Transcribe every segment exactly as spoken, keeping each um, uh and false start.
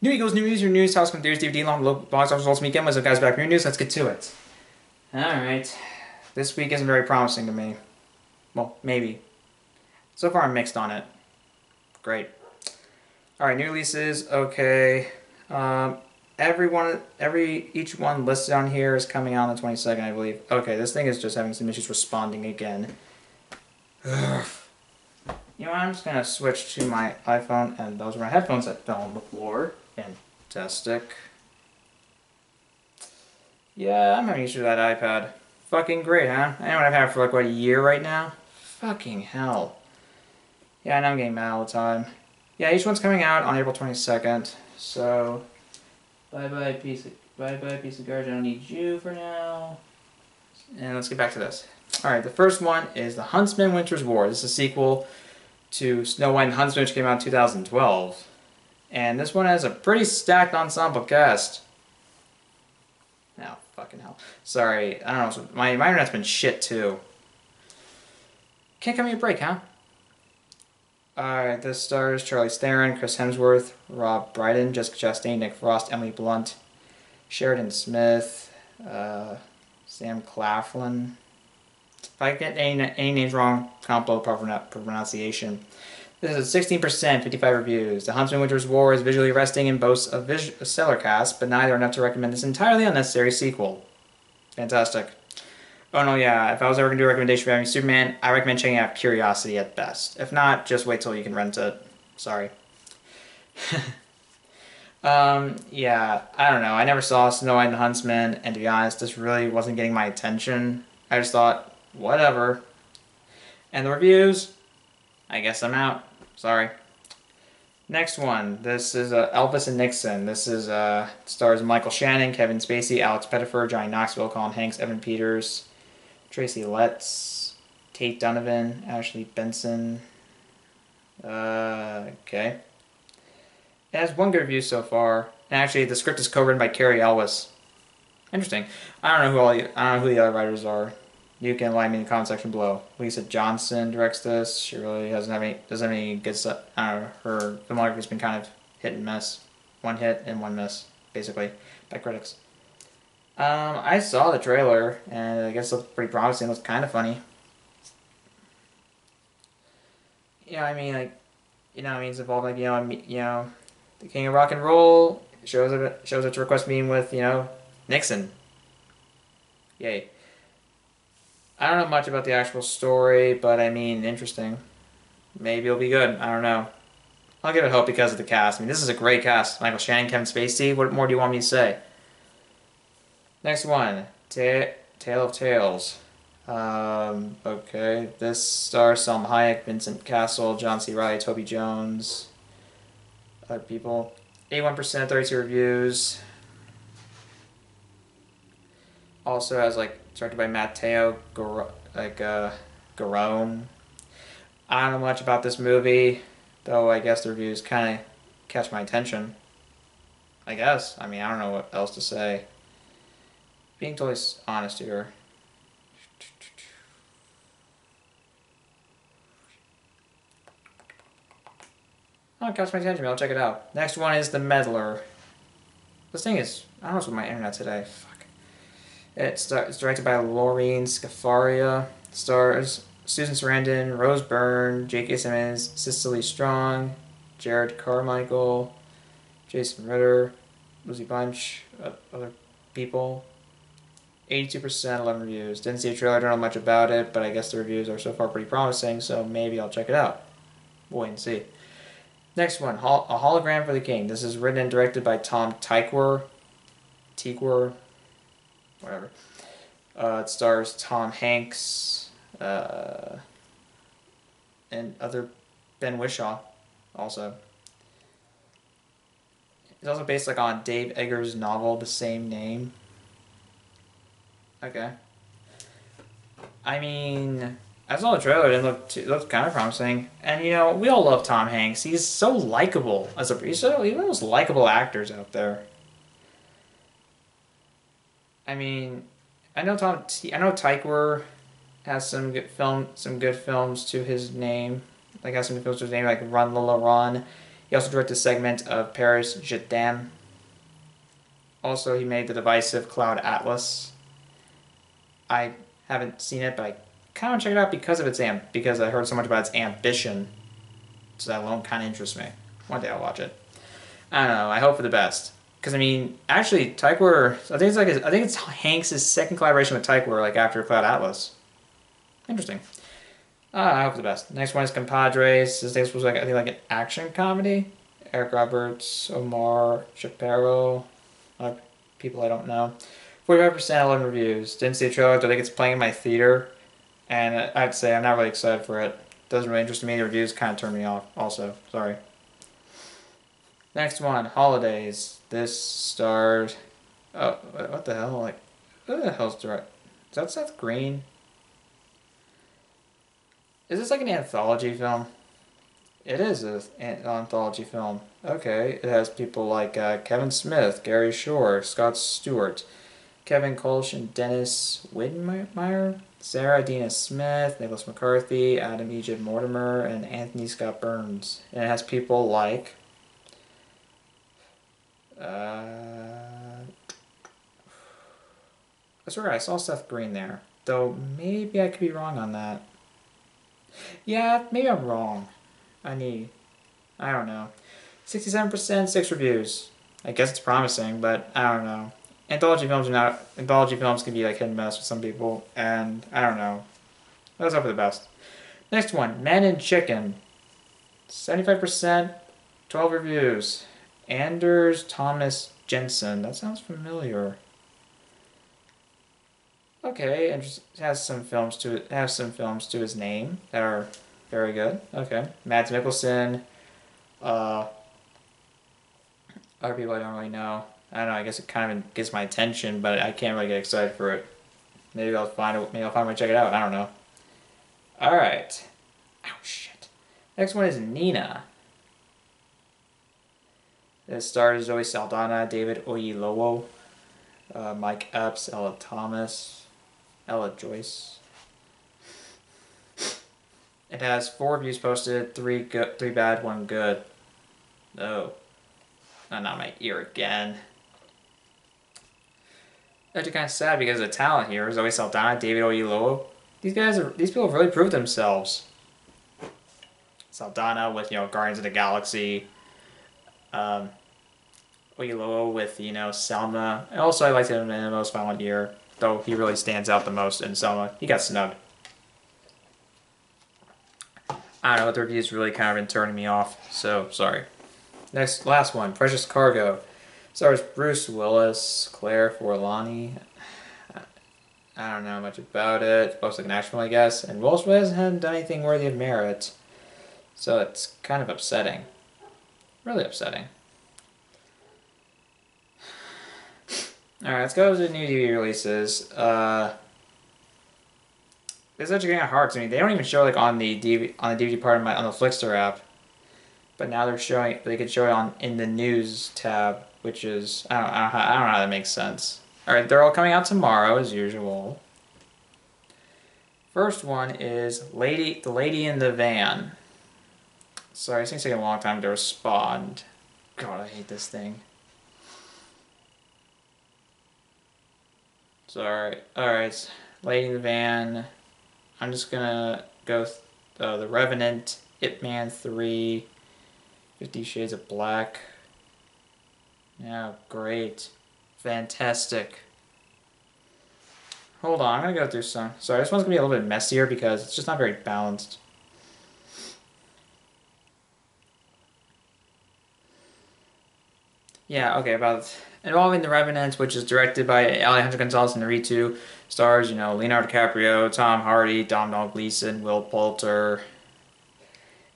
New Eagles, New News, your news, house, come there's D V D, long, local box office results weekend. What's up, guys? Back from your news. Let's get to it. Alright. This week isn't very promising to me. Well, maybe. So far, I'm mixed on it. Great. Alright, new releases. Okay. Um, everyone, every, each one listed on here is coming out on the twenty-second, I believe. Okay, this thing is just having some issues responding again. Ugh. You know what, I'm just going to switch to my iPhone, and those were my headphones that fell on the floor. Fantastic. Yeah, I'm having issues with that iPad. Fucking great, huh? Anyone I've had for like, what, a year right now? Fucking hell. Yeah, and I'm getting mad all the time. Yeah, each one's coming out on April twenty-second, so... Bye-bye, piece of... Bye-bye, piece of garbage, I don't need you for now. And let's get back to this. Alright, the first one is The Huntsman Winter's War. This is a sequel to Snow White and the Huntsman, which came out in two thousand twelve. And this one has a pretty stacked ensemble cast. Oh, fucking hell. Sorry, I don't know, my, my internet's been shit too. Can't give me a break, huh? Alright, this stars Charlie Theron, Chris Hemsworth, Rob Brydon, Jessica Chastain, Nick Frost, Emily Blunt, Sheridan Smith, uh, Sam Claflin. If I get any, any names wrong, compo pronunciation. This is sixteen percent, fifty-five reviews. The Huntsman Winter's War is visually arresting and boasts a, vis a stellar cast, but neither are enough to recommend this entirely unnecessary sequel. Fantastic. Oh no, yeah, if I was ever going to do a recommendation for having Superman, I recommend checking out Curiosity at best. If not, just wait till you can rent it. Sorry. um, yeah, I don't know. I never saw Snow White and the Huntsman, and to be honest, this really wasn't getting my attention. I just thought, whatever. And the reviews, I guess I'm out. Sorry. Next one. This is uh, Elvis and Nixon. This is uh, stars Michael Shannon, Kevin Spacey, Alex Pettifer, Johnny Knoxville, Colin Hanks, Evan Peters, Tracy Letts, Kate Donovan, Ashley Benson. Uh, okay. It has one good review so far. And actually, the script is co-written by Cary Elwes. Interesting. I don't know who all you, I don't know who the other writers are. You can lie me in the comment section below. Lisa Johnson directs this. She really doesn't have any doesn't have any good stuff. I don't know. Her filmography has been kind of hit and miss. One hit and one miss, basically, by critics. Um, I saw the trailer and I guess it looks pretty promising. It looks kind of funny. You know, I mean, like, you know, I mean, it's involved, like, you know, you know, the king of rock and roll shows up shows up to request meeting with, you know, Nixon. Yay. I don't know much about the actual story, but I mean, interesting. Maybe it'll be good. I don't know. I'll give it hope because of the cast. I mean, this is a great cast. Michael Shannon, Kevin Spacey. What more do you want me to say? Next one, Ta Tale of Tales. Um, okay, this stars Salma Hayek, Vincent Cassel, John C. Reilly, Toby Jones, other people. eighty-one percent, thirty-two reviews. Also has, like, directed by Matteo Garrone. Like, uh, Garrone. I don't know much about this movie, though I guess the reviews kind of catch my attention. I guess. I mean, I don't know what else to say. Being totally honest here. Oh, it catch my attention. I'll check it out. Next one is The Meddler. This thing is... I don't know what's with my internet today. It's, it's directed by Lorene Scafaria. Stars Susan Sarandon, Rose Byrne, J K. Simmons, Cecily Strong, Jared Carmichael, Jason Ritter, Lucy Bunch, uh, other people. eighty-two percent, eleven reviews. Didn't see a trailer, don't know much about it, but I guess the reviews are so far pretty promising, so maybe I'll check it out. We'll wait and see. Next one, Hol A Hologram for the King. This is written and directed by Tom Tykwer. Tykwer. Whatever. Uh, it stars Tom Hanks, uh, and other Ben Whishaw, also. It's also based, like, on Dave Eggers' novel, the same name. Okay. I mean, I saw the trailer, it didn't look too, it looked kind of promising. And, you know, we all love Tom Hanks. He's so likable. As a, he's, so, he's one of those likable actors out there. I mean, I know Tom. T I know Tykwer has some good film, some good films to his name. Like has some good films to his name, like Run Lola Run, He also directed a segment of Paris, Je t'aime. Also, he made the divisive Cloud Atlas. I haven't seen it, but I kind of want to check it out because of its amb because I heard so much about its ambition. So that alone kind of interests me. One day I'll watch it. I don't know. I hope for the best. Because I mean, actually, Tykwer. I think it's like his, I think it's Hanks' second collaboration with Tykwer, like after Cloud Atlas. Interesting. Uh, I hope for the best. Next one is Compadres. This thing was like I think like an action comedy. Eric Roberts, Omar Shapiro, other people I don't know. Forty-five percent eleven reviews. Didn't see a trailer. I think it's playing in my theater, and I'd say I'm not really excited for it. Doesn't really interest me. The reviews kind of turn me off. Also, sorry. Next one, Holidays. This starred. Oh, what the hell? Like, what the hell's direct? Is that Seth Green? Is this like an anthology film? It is an anthology film. Okay, it has people like uh, Kevin Smith, Gary Shore, Scott Stewart, Kevin Kolsch and Dennis Widmeyer, Sarah Dina Smith, Nicholas McCarthy, Adam Egypt Mortimer, and Anthony Scott Burns. And it has people like. Uh, I swear I saw Seth Green there, though maybe I could be wrong on that. Yeah, maybe I'm wrong. I need, I don't know. sixty-seven percent, six reviews. I guess it's promising, but I don't know. Anthology films are not. Anthology films can be like hit and miss with some people, and I don't know. Let's hope for the best. Next one, Men and Chicken. seventy-five percent, twelve reviews. Anders Thomas Jensen. That sounds familiar. Okay, and just has some films to has some films to his name that are very good. Okay, Mads Mikkelsen. Uh, other people I don't really know. I don't know. I guess it kind of gets my attention, but I can't really get excited for it. Maybe I'll find it. Maybe I'll find my check it out. I don't know. All right. Oh shit. Next one is Nina. It stars Zoe Saldana, David Oyelowo, uh, Mike Epps, Ella Thomas, Ella Joyce. It has four reviews posted, three good, three bad, one good. Oh, not on my ear again. That's kind of sad because the talent here is Zoe Saldana, David Oyelowo. These guys are these people have really proved themselves. Saldana with you know Guardians of the Galaxy. Um, Oyelowo with, you know, Selma. And also, I liked him in The Most Violent Year, though he really stands out the most in Selma. He got snubbed. I don't know, the review's really kind of been turning me off, so sorry. Next, last one, Precious Cargo. Stars Bruce Willis, Claire Forlani. I don't know much about it. It's supposed to be national, I guess. And Will Smith hasn't done anything worthy of merit, so it's kind of upsetting. Really upsetting. Alright, let's go to the new D V D releases. Uh, it's actually kind of hard to me. They don't even show like on the D V D, on the D V D part of my on the Flickster app, but now they're showing. They could show it on in the news tab, which is I don't I don't, I don't know how that makes sense. Alright, they're all coming out tomorrow as usual. First one is Lady the Lady in the Van. Sorry, it's going to take a long time to respond. God, I hate this thing. Sorry. Alright, Lady in the Van. I'm just going to go th uh, The Revenant, Ip Man three, Fifty Shades of Black. Yeah, great. Fantastic. Hold on, I'm going to go through some. Sorry, this one's going to be a little bit messier because it's just not very balanced. Yeah, okay, about involving The Revenant, which is directed by Alejandro Gonzalez Iñárritu, stars, you know, Leonardo DiCaprio, Tom Hardy, Domhnall Gleeson, Will Poulter,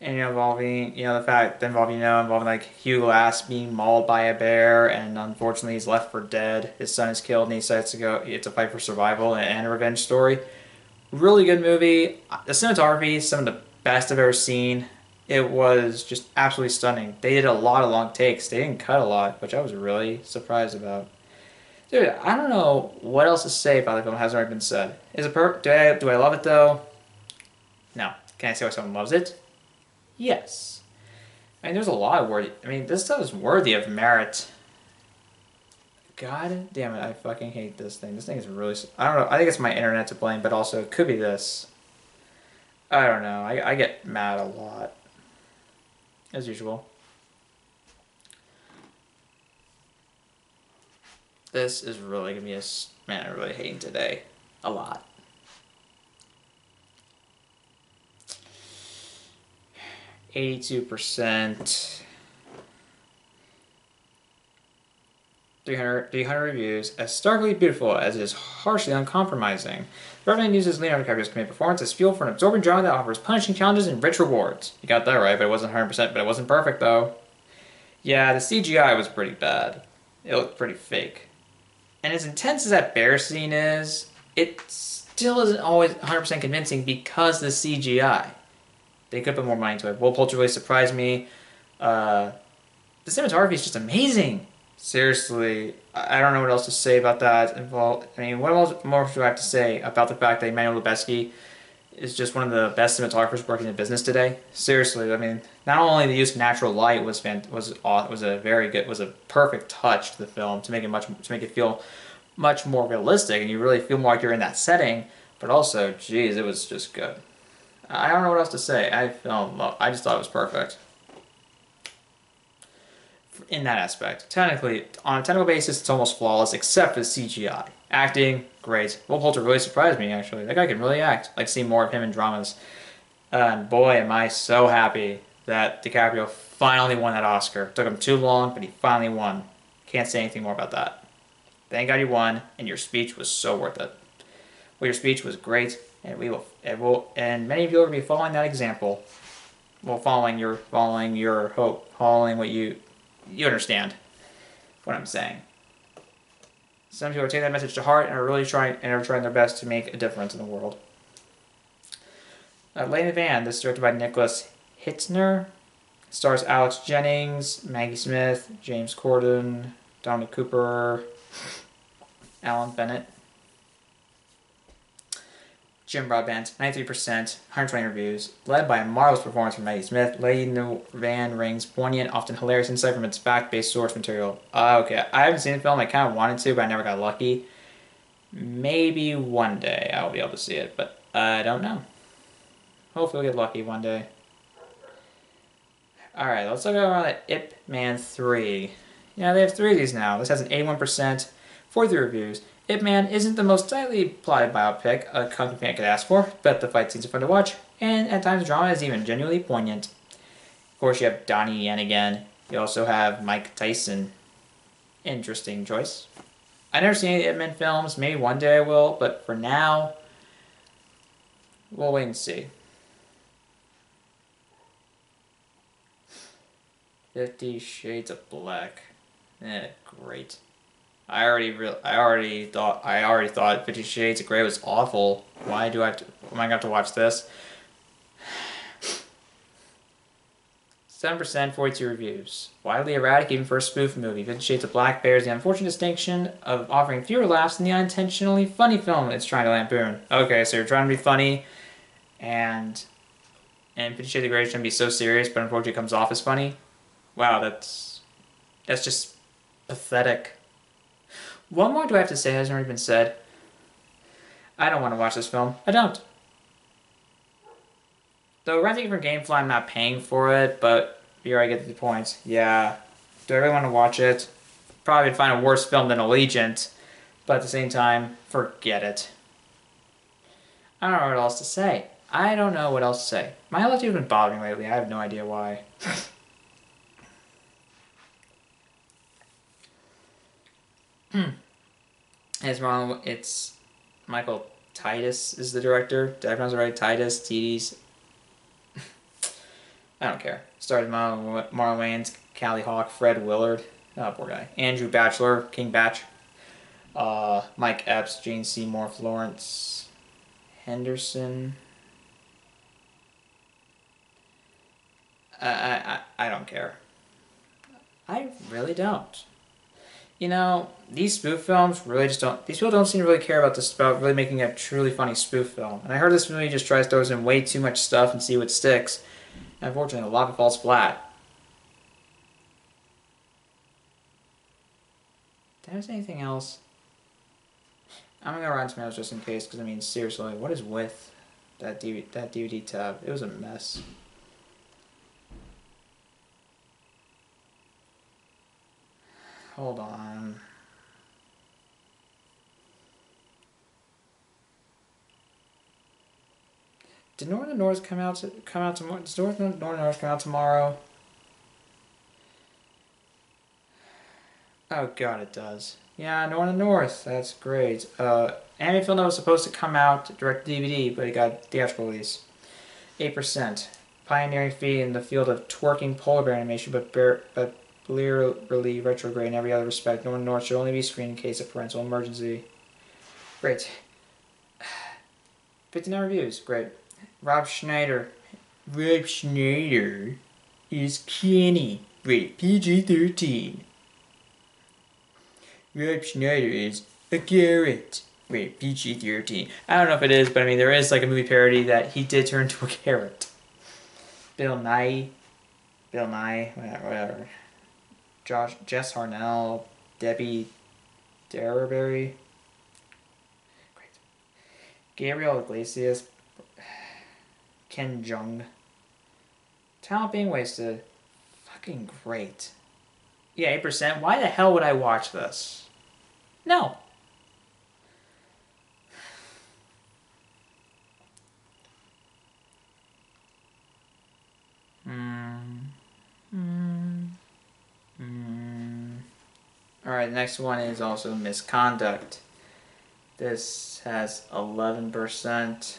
and you know, involving, you know, the fact, involving, you know, involving, like, Hugh Glass being mauled by a bear, and unfortunately he's left for dead, his son is killed, and he decides to go, it's a fight for survival and a revenge story. Really good movie. The cinematography is some of the best I've ever seen. It was just absolutely stunning. They did a lot of long takes. They didn't cut a lot, which I was really surprised about. Dude, I don't know what else to say about the film. It hasn't already been said. Is it per do I do I love it though? No. Can I say why someone loves it? Yes. I mean, there's a lot of worthy. I mean, this stuff is worthy of merit. God damn it, I fucking hate this thing. This thing is really... I don't know. I think it's my internet to blame, but also it could be this. I don't know. I, I get mad a lot. As usual. This is really going to be a... Man, I'm really hating today. A lot. eighty-two percent. three hundred, three hundred reviews. As starkly beautiful as it is harshly uncompromising, the Revenant uses Leonardo DiCaprio's comedic performance as fuel for an absorbing drama that offers punishing challenges and rich rewards. You got that right, but it wasn't one hundred percent, but it wasn't perfect, though. Yeah, the C G I was pretty bad. It looked pretty fake. And as intense as that bear scene is, it still isn't always one hundred percent convincing because the C G I. They could put more money into it. Will Poulter really surprised me. Uh, the cinematography is just amazing. Seriously, I don't know what else to say about that. Involved. I mean, what else more do I have to say about the fact that Emmanuel Lubezki is just one of the best cinematographers working in business today? Seriously, I mean, not only the use of natural light was fant was was a very good was a perfect touch to the film to make it much to make it feel much more realistic, and you really feel more like you're in that setting. But also, geez, it was just good. I don't know what else to say. I fell in love. I just thought it was perfect. In that aspect. Technically, on a technical basis, it's almost flawless, except for the C G I. Acting, great. Will Poulter really surprised me, actually. That guy can really act. Like, see more of him in dramas. Uh, and boy, am I so happy that DiCaprio finally won that Oscar. It took him too long, but he finally won. Can't say anything more about that. Thank God you won, and your speech was so worth it. Well, your speech was great, and we will, and, we'll, and many of you will be following that example. Well, following your, following your hope, following what you... You understand what I'm saying. Some people take that message to heart and are really trying and are trying their best to make a difference in the world. Uh, Lady Van, this is directed by Nicholas Hitzner. It stars Alex Jennings, Maggie Smith, James Corden, Dominic Cooper, Alan Bennett, Jim Broadbent, ninety-three percent, one hundred twenty reviews, led by a marvelous performance from Maggie Smith. Lady Van Ring's poignant, often hilarious insight from its fact-based source material. Uh, okay, I haven't seen the film. I kind of wanted to, but I never got lucky. Maybe one day I'll be able to see it, but I don't know. Hopefully we'll get lucky one day. Alright, let's look at Ip Man three. Yeah, they have three of these now. This has an eighty-one percent, forty-three reviews. Ip Man isn't the most tightly plotted biopic a company fan could ask for, but the fight scenes are fun to watch, and at times the drama is even genuinely poignant. Of course, you have Donnie Yen again. You also have Mike Tyson. Interesting choice. I've never seen any Ip Man films. Maybe one day I will, but for now, we'll wait and see. Fifty Shades of Black. Eh, great. I already real I already thought I already thought Fifty Shades of Grey was awful. Why do I have to, am I gonna have to watch this? seven percent, forty-two reviews. Widely erratic even for a spoof movie. Fifty Shades of Black bears the unfortunate distinction of offering fewer laughs than the unintentionally funny film it's trying to lampoon. Okay, so you're trying to be funny and and Fifty Shades of Grey is gonna be so serious, but unfortunately it comes off as funny. Wow, that's that's just pathetic. What more do I have to say that hasn't already been said? I don't want to watch this film. I don't. Though renting it from Gamefly, I'm not paying for it, but here I get the points. Yeah. Do I really want to watch it? Probably find a worse film than Allegiant, but at the same time, forget it. I don't know what else to say. I don't know what else to say. My allergies have been bothering me lately. I have no idea why. Hmm. It's wrong. It's Michael Titus is the director. Did I pronounce it right? Titus, Tides. I don't care. Stars Marlon Wayans, Callie Hawk, Fred Willard. Oh, poor guy. Andrew Batchelor, King Batch. Uh, Mike Epps, Jane Seymour, Florence Henderson. I I I, I don't care. I really don't. You know, these spoof films really just don't... These people don't seem to really care about this, about really making a truly funny spoof film. And I heard this movie just tries to throw in way too much stuff and see what sticks. And unfortunately, a lot of it falls flat. If there's anything else, I'm gonna go Rotten Tomatoes just in case, because I mean, seriously, what is with that D V D, that D V D tab? It was a mess. Hold on. Did Northern North come out to, come out tomorrow? Does Northern North come out tomorrow? Oh god, it does. Yeah, Northern North. That's great. Uh, Anime Film Note was supposed to come out direct to D V D, but it got theatrical release. Eight percent pioneering fee in the field of twerking polar bear animation, but bear, but clearly retrograde in every other respect. Northern North should only be screened in case of parental emergency. Great. fifty-nine reviews. Great. Rob Schneider. Rob Schneider is canny. Rated P G thirteen. Rob Schneider is a carrot. Rated P G thirteen. I don't know if it is, but I mean, there is like a movie parody that he did turn into a carrot. Bill Nye. Bill Nye. Whatever. Josh, Jess Harnell. Debbie Derberry. Great. Gabriel Iglesias. Ken Jeong. Talent being wasted. Fucking great. Yeah, eight percent. Why the hell would I watch this? No. Mm. Mm. Mm. Alright, the next one is also Misconduct. This has eleven percent.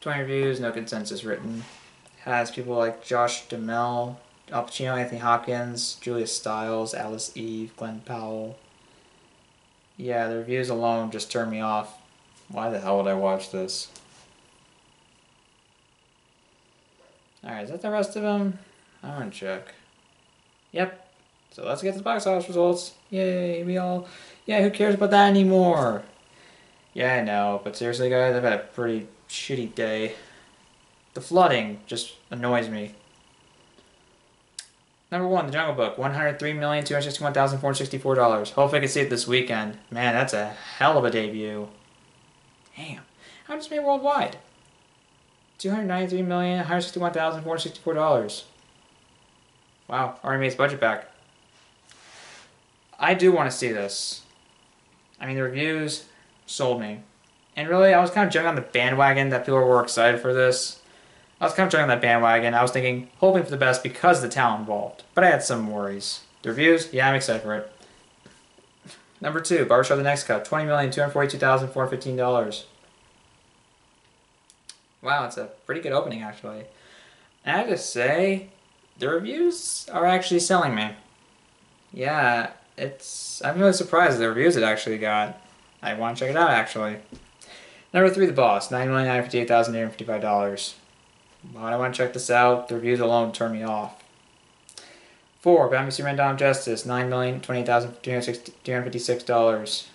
twenty reviews, no consensus written. Has people like Josh Duhamel, Al Pacino, Anthony Hopkins, Julia Stiles, Alice Eve, Glenn Powell. Yeah, the reviews alone just turn me off. Why the hell would I watch this? Alright, is that the rest of them? I want to check. Yep. So let's get the box office results. Yay, we all... Yeah, who cares about that anymore? Yeah, I know, but seriously guys, I've had a pretty... shitty day. The flooding just annoys me. Number one, The Jungle Book, one hundred three million two hundred sixty-one thousand four hundred sixty-four dollars. Hopefully I can see it this weekend. Man, that's a hell of a debut. Damn. How much is made worldwide? two hundred ninety-three million one hundred sixty-one thousand four hundred sixty-four dollars. Wow, already made its budget back. I do want to see this. I mean, the reviews sold me. And really, I was kind of jumping on the bandwagon that people were excited for this. I was kind of jumping on that bandwagon. I was thinking, hoping for the best because of the talent involved. But I had some worries. The reviews? Yeah, I'm excited for it. Number two, Barbershop The Next Cut. twenty million two hundred forty-two thousand four hundred fifteen dollars. Wow, it's a pretty good opening, actually. And I have to say, the reviews are actually selling me. Yeah, it's... I'm really surprised at the reviews it actually got. I want to check it out, actually. Number three, The Boss, nine million nine hundred fifty-eight thousand eight hundred fifty-five dollars. Well, I want to check this out. The reviews alone turn me off. Four, Batman v Superman: Justice, nine million twenty-eight thousand two hundred fifty-six dollars.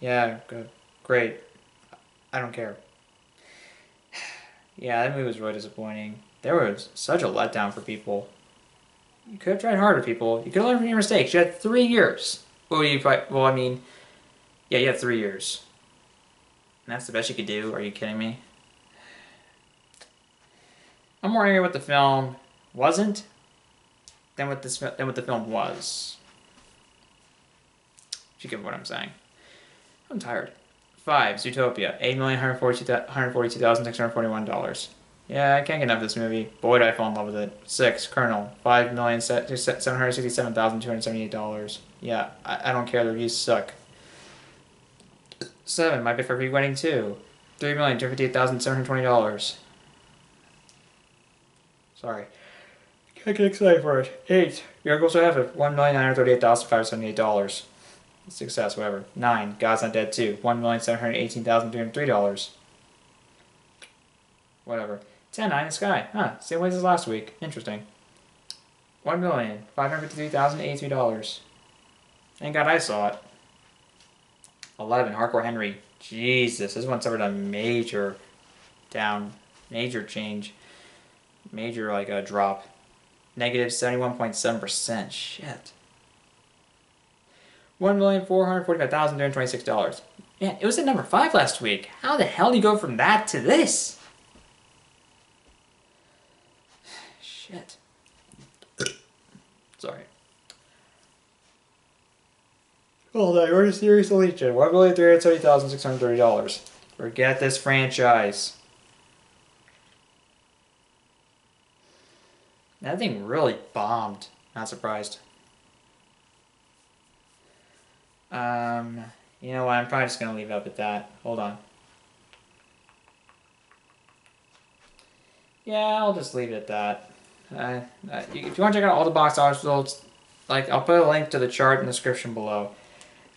Yeah, good. Great. I don't care. Yeah, that movie was really disappointing. There was such a letdown for people. You could have tried harder, people. You could have learned from your mistakes. You had three years. Well, you probably, well I mean, yeah, you had three years. And that's the best you could do? Are you kidding me? I'm more angry with the film wasn't than what this than what the film was. If you get what I'm saying. I'm tired. Five, Zootopia, eight million hundred forty two hundred forty two thousand six hundred forty one dollars. Yeah, I can't get enough of this movie. Boy, did I fall in love with it. Six, Colonel, five million seven hundred sixty seven thousand two hundred seventy eight dollars. Yeah, I, I don't care. The reviews suck. Seven, My Big Fat Greek Wedding Two, three million two hundred fifty-eight thousand seven hundred twenty dollars. Sorry, can't get excited for it. Eight, Miracles of Heaven, one million nine hundred thirty-eight thousand five hundred seventy-eight dollars. Success, whatever. Nine, God's Not Dead Two, one million seven hundred eighteen thousand three hundred three dollars. Whatever. Ten, Eye in the Sky, huh? Same way as last week. Interesting. One million five hundred fifty-three thousand eighty-three dollars. Thank God I saw it. eleven, Hardcore Henry. Jesus, this one suffered a major down, major change, major like a drop. Negative seventy-one point seven percent. Shit. one million four hundred forty-five thousand three hundred twenty-six dollars. Man, it was at number five last week. How the hell do you go from that to this? Shit. Sorry. Well, the Order Series Legion, one million three hundred thirty thousand six hundred thirty dollars. Forget this franchise. That thing really bombed. Not surprised. Um, you know what? I'm probably just going to leave it up at that. Hold on. Yeah, I'll just leave it at that. Uh, uh, if you want to check out all the box office results, like, I'll put a link to the chart in the description below.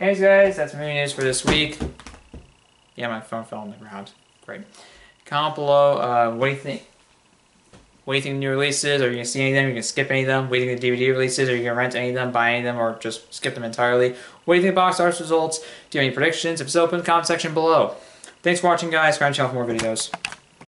Anyways, guys, that's movie news for this week. Yeah, my phone fell on the ground. Great. Comment below. Uh, what do you think? What do you think of the new releases? Are you going to see any of them? Are you going to skip any of them? What do you think of the D V D releases? Are you going to rent any of them, buy any of them, or just skip them entirely? What do you think of box office results? Do you have any predictions? If so, put in the comment section below. Thanks for watching, guys. Subscribe to the channel for more videos.